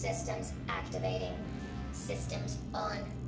Systems activating. Systems on.